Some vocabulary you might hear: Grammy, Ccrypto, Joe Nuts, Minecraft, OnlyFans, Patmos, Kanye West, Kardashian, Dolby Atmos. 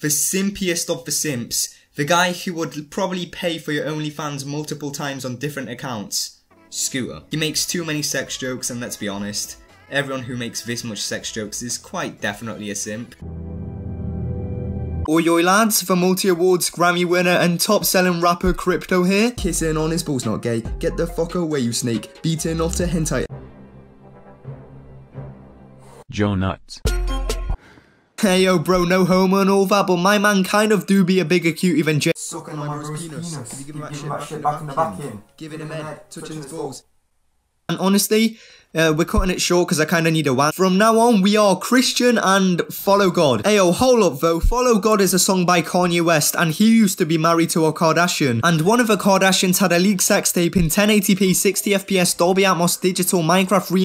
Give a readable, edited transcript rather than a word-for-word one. the simpiest of the simps, the guy who would probably pay for your OnlyFans multiple times on different accounts, Scooter. He makes too many sex jokes, and let's be honest, everyone who makes this much sex jokes is quite definitely a simp. Oi lads, the multi-awards Grammy winner and top-selling rapper Crypto here. Kissing on his balls not gay, get the fuck away you snake, beating off to hentai. Joe Nuts. Hey yo bro, no homo and all that, but my man kind of do be a bigger cutie than Jay. Sucking my bro's penis. Can you give him that shit back in the vacuum? Giving him head, touching his balls. And honestly, we're cutting it short because I kind of need a rant. From now on, we are Christian and follow God. Ayo, hold up though. Follow God is a song by Kanye West, and he used to be married to a Kardashian. And one of the Kardashians had a leaked sex tape in 1080p, 60fps, Dolby Atmos, digital, Minecraft re-